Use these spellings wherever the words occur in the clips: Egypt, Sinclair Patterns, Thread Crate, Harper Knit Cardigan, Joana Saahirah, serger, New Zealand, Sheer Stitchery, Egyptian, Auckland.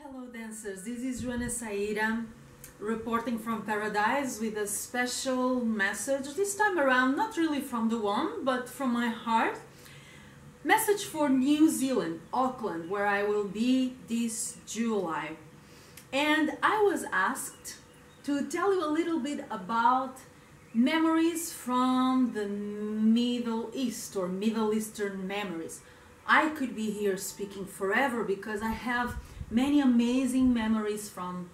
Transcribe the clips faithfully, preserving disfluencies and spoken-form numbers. Hello dancers, this is Joana Saahirah reporting from paradise with a special message, this time around not really from the one but from my heart. Message for New Zealand, Auckland, where I will be this July. And I was asked to tell you a little bit about memories from the Middle East or Middle Eastern memories. I could be here speaking forever because I have many amazing memories from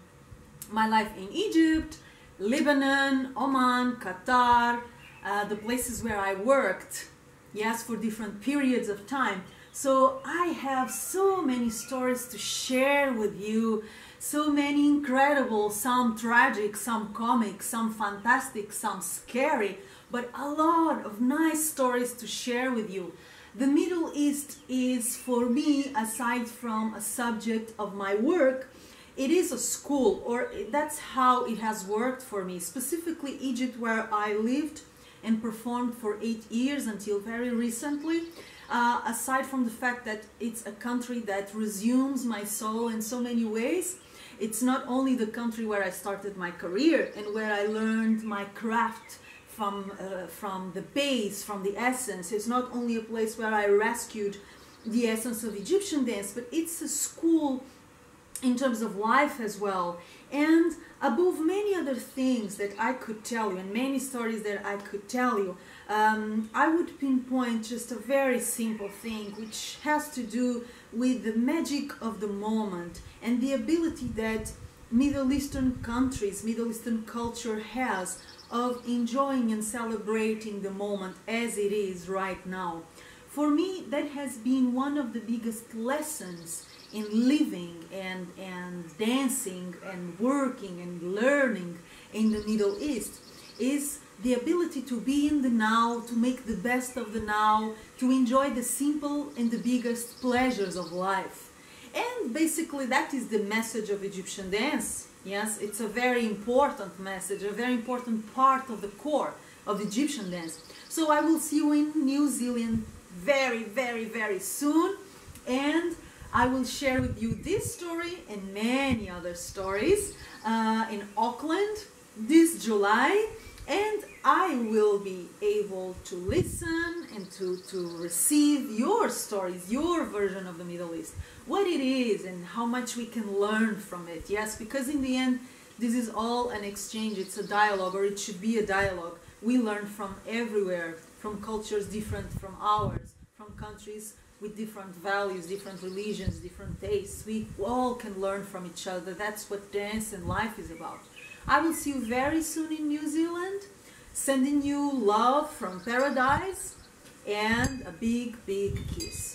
my life in Egypt, Lebanon, Oman, Qatar, uh, the places where I worked, yes, for different periods of time. So I have so many stories to share with you, so many incredible, some tragic, some comic, some fantastic, some scary, but a lot of nice stories to share with you. The Middle East is, for me, aside from a subject of my work, it is a school, or that's how it has worked for me, specifically Egypt, where I lived and performed for eight years until very recently. Uh, aside from the fact that it's a country that resumes my soul in so many ways, it's not only the country where I started my career and where I learned my craft from uh, from the base, from the essence. It's not only a place where I rescued the essence of Egyptian dance, but it's a school in terms of life as well. And above many other things that I could tell you and many stories that I could tell you, um, I would pinpoint just a very simple thing which has to do with the magic of the moment and the ability that Middle Eastern countries, Middle Eastern culture has of enjoying and celebrating the moment as it is right now. For me, that has been one of the biggest lessons in living and, and dancing and working and learning in the Middle East, is the ability to be in the now, to make the best of the now, to enjoy the simple and the biggest pleasures of life. And basically that is the message of Egyptian dance. Yes, it's a very important message, a very important part of the core of Egyptian dance. So I will see you in New Zealand very, very, very soon. And I will share with you this story and many other stories uh, in Auckland this July. And I will be able to listen and to, to receive your stories, your version of the Middle East, what it is and how much we can learn from it. Yes, because in the end, this is all an exchange. It's a dialogue, or it should be a dialogue. We learn from everywhere, from cultures different from ours, from countries with different values, different religions, different tastes. We all can learn from each other. That's what dance and life is about. I will see you very soon in New Zealand, sending you love from paradise and a big, big kiss.